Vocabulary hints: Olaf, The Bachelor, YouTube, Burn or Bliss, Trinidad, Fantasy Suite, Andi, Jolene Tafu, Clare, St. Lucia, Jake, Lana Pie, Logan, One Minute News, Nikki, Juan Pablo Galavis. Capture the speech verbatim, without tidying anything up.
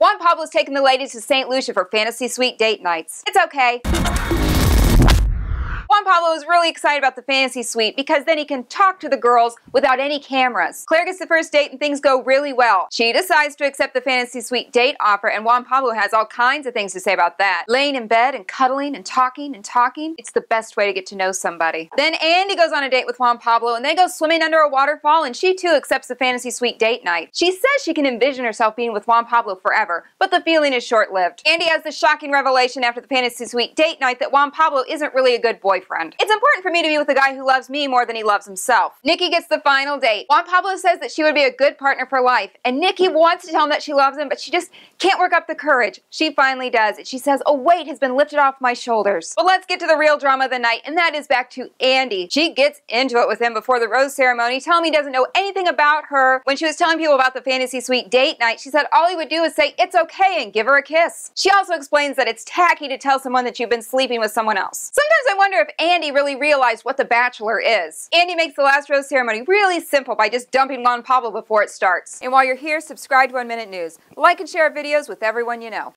Juan Pablo's taking the ladies to Saint Lucia for Fantasy Suite date nights. It's okay. Juan Pablo is really excited about the Fantasy Suite because then he can talk to the girls without any cameras. Clare gets the first date and things go really well. She decides to accept the Fantasy Suite date offer, and Juan Pablo has all kinds of things to say about that. Laying in bed and cuddling and talking and talking. It's the best way to get to know somebody. Then Andi goes on a date with Juan Pablo and they go swimming under a waterfall, and she too accepts the Fantasy Suite date night. She says she can envision herself being with Juan Pablo forever, but the feeling is short-lived. Andi has the shocking revelation after the Fantasy Suite date night that Juan Pablo isn't really a good boyfriend. It's important for me to be with a guy who loves me more than he loves himself. Nikki gets the final date. Juan Pablo says that she would be a good partner for life, and Nikki wants to tell him that she loves him, but she just can't work up the courage. She finally does, and she says, a weight has been lifted off my shoulders. But let's get to the real drama of the night, and that is back to Andi. She gets into it with him before the rose ceremony, telling him he doesn't know anything about her. When she was telling people about the Fantasy Suite date night, she said all he would do is say, it's okay, and give her a kiss. She also explains that it's tacky to tell someone that you've been sleeping with someone else. Sometimes I wonder if Andi really realized what The Bachelor is. Andi makes the last rose ceremony really simple by just dumping Juan Pablo before it starts. And while you're here, subscribe to One Minute News. Like and share our videos with everyone you know.